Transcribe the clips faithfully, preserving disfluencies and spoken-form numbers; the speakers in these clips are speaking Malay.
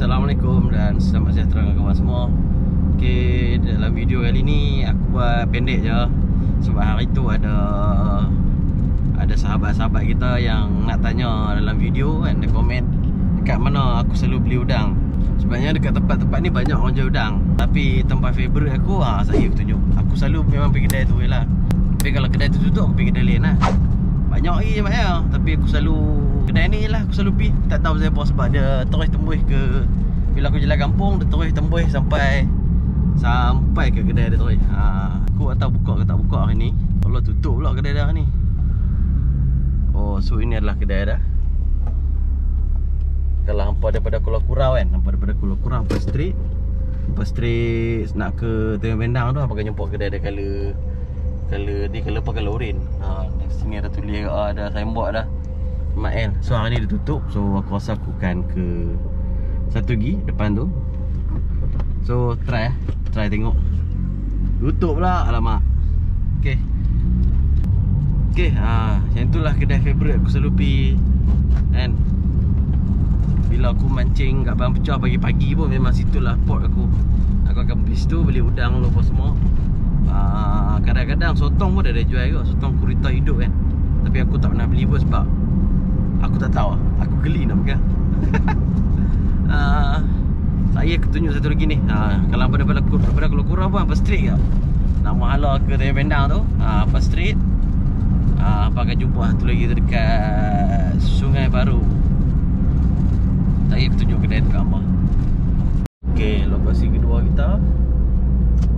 Assalamualaikum dan selamat sejahtera kawan semua. Okay, dalam video kali ni aku buat pendek je sebab hari tu ada ada sahabat-sahabat kita yang nak tanya dalam video kan, dia komen dekat mana aku selalu beli udang. Sebenarnya dekat tempat-tempat ni banyak orang jual udang, tapi tempat favourite aku ah saya tunjuk. Aku selalu memang pergi kedai tu jelah. Tapi kalau kedai tu tutup aku pergi kedai lain lah. Banyak lagi je maknya, tapi aku selalu kedai ni lah aku selalu pergi. Aku tak tahu kenapa, sebab dia terus tembus ke bila aku jalan kampung, dia terus tembus sampai sampai ke kedai dia terus. Ha, aku tak tahu buka ke tak buka hari ni. Allah tutup pula kedai dah ni. Oh, so ini adalah kedai dah. Kalau hampa daripada Kuala Kurau kan, hampa daripada Kuala Kurau Upper Street. Upper Street nak ke Tanjung Bendang tu, hampa akan jumpa kedai dia kala Color ni color apa, color orange. Ha, sini ada tulis ah, ada signboard dah. Mael. So hari ni dia tutup. So aku rasa aku akan ke satu lagi depan tu. So try eh. Try tengok. Tutup pula. Alamak. Okey. Okey, ha, macam itulah kedai favourite aku selalu pergi. Kan. Bila aku mancing kat Ban Pecah pagi-pagi pun memang situlah port aku. Aku akan pergi situ beli udang dulu apa semua. Kadang-kadang sotong pun ada jual juga. Sotong kurita hidup kan, tapi aku tak pernah beli pun sebab aku tak tahu, aku geli nak pegang. uh, Saya ketunjuk satu lagi ni. uh, Kalau daripada Kuala Kurau pun apa street ke nama hala ke Tanjung Bendang tu, uh, apa street, uh, apa akan jumpa satu lagi tu dekat Sungai Baru. Saya ketunjuk kedai dekat apa. Okay, lokasi kedua kita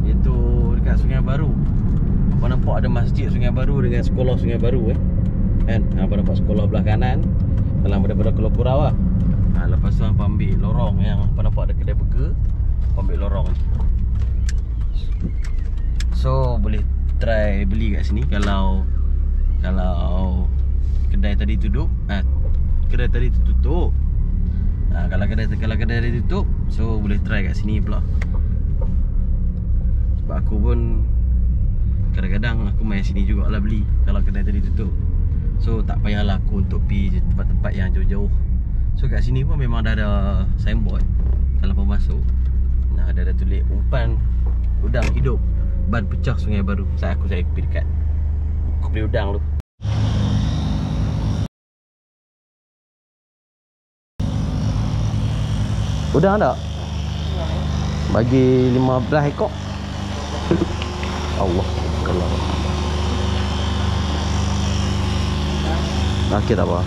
iaitu dekat Sungai Baru. Apa nampak ada masjid Sungai Baru dengan sekolah Sungai Baru eh. Kan? Apa nampak sekolah belah kanan. Kalau daripada Kuala Kurau lah. Ha, lepas tu apa ambil lorong yang apa nampak ada kedai burger. Ambil lorong. So boleh try beli kat sini kalau kalau kedai tadi tutup. Ha, kedai tadi tutup. Ha, kalau kedai kalau kedai tadi tutup, so boleh try kat sini pula. Sebab aku pun kadang-kadang aku main sini jugalah beli kalau kedai tadi tutup. So tak payahlah aku untuk pergi tempat-tempat yang jauh-jauh. So kat sini pun memang dah ada signboard. Kalau pun masuk, nah, ada ada tulis umpan udang hidup Ban Pecah Sungai Baru. Saya aku saya pergi dekat aku beli udang tu. Udang tak? Bagi lima belas ekor. Allah Allah. Okey, tak apa.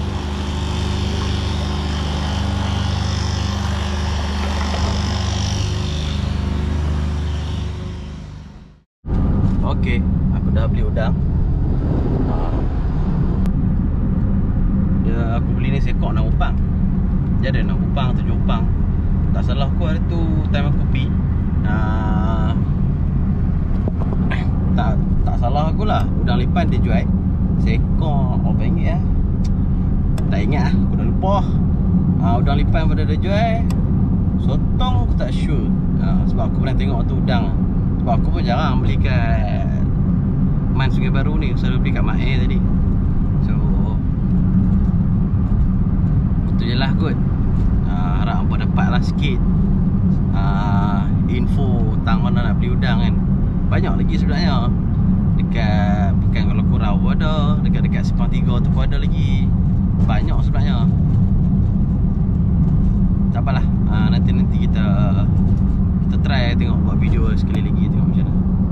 Okey, aku dah beli udang. Ya, aku beli ni seekor enam upang. Dia ada enam upang, tujuh upang. Tak salah aku hari tu time aku pergi. Ah, tak tak salah akulah udang lipan dia jual seekor berapa ringgit ah. Tak ingat ah, aku dah lupa. Ha, udang lipan pada dia jual. Sotong aku tak sure. Ha, sebab aku pernah tengok tu udang. Sebab aku pun jarang beli kat Man Sungai Baru ni, aku selalu beli kat Mak Air tadi. So itu je lah kot. Ha, harap aku dapatlah sikit ha, info tentang mana nak beli udang kan. Banyak lagi sebenarnya. Dekat bukan Kuala Kurau ada, dekat-dekat Sepang Tiga tu pun ada lagi. Banyak sebenarnya. Tak apalah. Ha, nanti nanti kita kita try tengok buat video sekali lagi tengok macam mana.